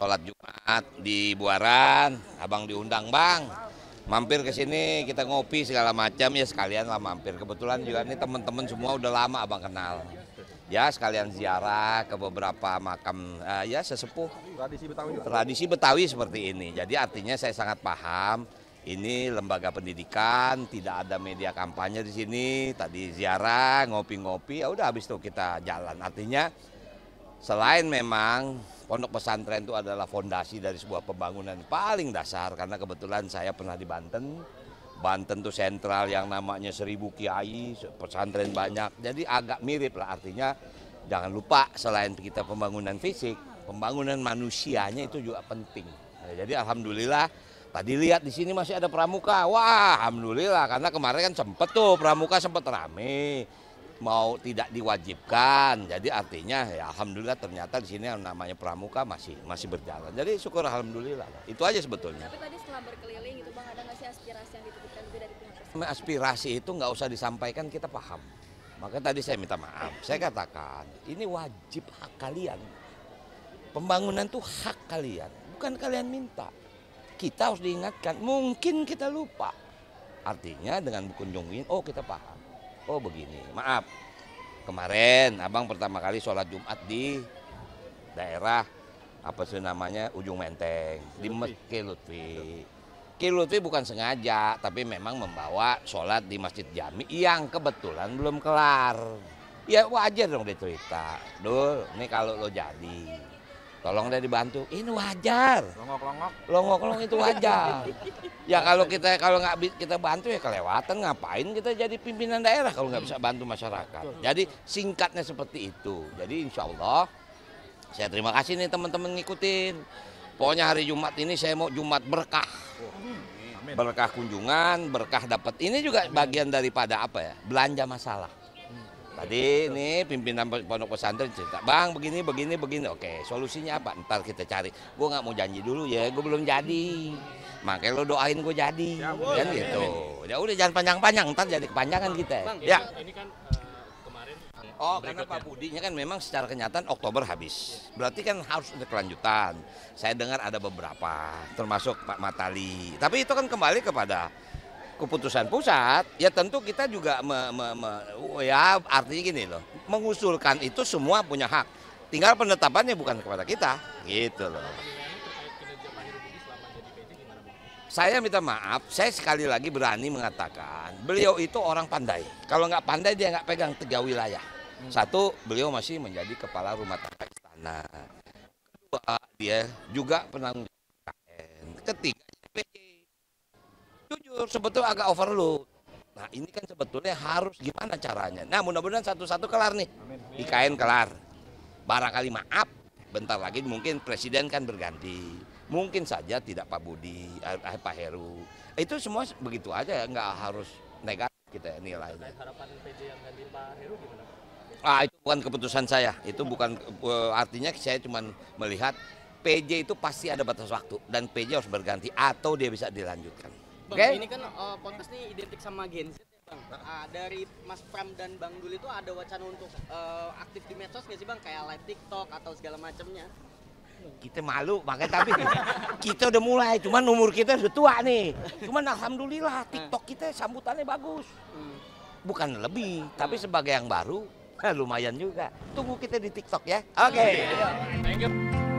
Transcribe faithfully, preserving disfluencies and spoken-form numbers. sholat Jumat di Buaran, abang diundang, bang, mampir ke sini kita ngopi segala macam, ya sekalian lah mampir. Kebetulan juga ini teman-teman semua udah lama abang kenal. Ya sekalian ziarah ke beberapa makam, uh, ya sesepuh. Tradisi Betawi. Tradisi Betawi seperti ini. Jadi artinya saya sangat paham. Ini lembaga pendidikan, tidak ada media kampanye di sini. Tadi ziarah, ngopi-ngopi, ya udah habis itu kita jalan. Artinya selain memang pondok pesantren itu adalah fondasi dari sebuah pembangunan paling dasar, karena kebetulan saya pernah di Banten. Banten itu sentral yang namanya seribu kiai, pesantren banyak. Jadi agak mirip lah, artinya jangan lupa selain kita pembangunan fisik, pembangunan manusianya itu juga penting. Nah, jadi alhamdulillah. Tadi lihat di sini masih ada pramuka, wah alhamdulillah, karena kemarin kan sempet tuh pramuka sempet rame, mau tidak diwajibkan, jadi artinya ya alhamdulillah ternyata di sini yang namanya pramuka masih masih berjalan, jadi syukur alhamdulillah, itu aja sebetulnya. Tapi tadi setelah berkeliling itu bang, ada nggak sih aspirasi yang dititipkan itu dari pihak presiden? Aspirasi itu nggak usah disampaikan, kita paham, maka tadi saya minta maaf, saya katakan ini wajib hak kalian, pembangunan tuh hak kalian, bukan kalian minta. Kita harus diingatkan, mungkin kita lupa. Artinya dengan dikunjungin, oh kita paham, oh begini. Maaf, kemarin abang pertama kali sholat Jumat di daerah, apa sih namanya, Ujung Menteng. Di Masjid Lutfi. Ki Lutfi bukan sengaja, tapi memang membawa sholat di Masjid Jami yang kebetulan belum kelar. Ya wajar dong dicerita, Dul, ini kalau lo jadi. Tolong deh dibantu, ini wajar. Longok-longok, longok-longok itu wajar. Ya kalau kita kalau nggak kita bantu ya kelewatan, ngapain kita jadi pimpinan daerah kalau nggak bisa bantu masyarakat. Jadi singkatnya seperti itu. Jadi insya Allah, saya terima kasih nih teman-teman ngikutin. Pokoknya hari Jumat ini saya mau Jumat berkah. Berkah kunjungan, berkah dapat. Ini juga bagian daripada apa ya, belanja masalah. Tadi ini pimpinan pondok pesantren cerita, bang begini, begini, begini, oke solusinya apa? Ntar kita cari, gue gak mau janji dulu ya, gue belum jadi. Makanya lo doain gue jadi, ya, kan ya, gitu. Ya, ya udah jangan panjang-panjang, ntar jadi kepanjangan kita. Bang, ya. Ini kan uh, kemarin. Oh karena Pak Budinya kan memang secara kenyataan Oktober habis. Berarti kan harus ada kelanjutan. Saya dengar ada beberapa, termasuk Pak Matali. Tapi itu kan kembali kepada keputusan pusat, ya tentu kita juga me, me, me, ya artinya gini loh, mengusulkan itu semua punya hak, tinggal penetapannya bukan kepada kita, gitu loh. Saya minta maaf, saya sekali lagi berani mengatakan, beliau itu orang pandai. Kalau nggak pandai dia nggak pegang tiga wilayah. Satu, beliau masih menjadi kepala rumah tangga istana. Kedua, dia juga penanggung jawab K N. Ketiga, jujur sebetulnya agak overload. Nah ini kan sebetulnya harus gimana caranya. Nah mudah-mudahan satu-satu kelar nih. I K N kelar. Barangkali maaf, bentar lagi mungkin presiden kan berganti. Mungkin saja tidak Pak Budi, eh, Pak Heru. Itu semua begitu aja, nggak harus negatif kita nilainya. Harapan P D yang ganti Pak Heru gimana? Ah itu bukan keputusan saya. Itu bukan, artinya saya cuma melihat P J itu pasti ada batas waktu dan P J harus berganti atau dia bisa dilanjutkan. Bang, okay. Ini kan uh, podcast ini identik sama Gen Z ya bang. Uh, dari Mas Pram dan Bang Dul itu ada wacana untuk uh, aktif di medsos nggak sih bang? Kayak live TikTok atau segala macamnya. Kita malu, makanya tapi kita udah mulai. Cuman umur kita sudah tua nih. Cuman alhamdulillah TikTok kita sambutannya bagus. Bukan lebih, tapi sebagai yang baru, lumayan juga. Tunggu kita di TikTok ya. Oke. Okay. Thank you.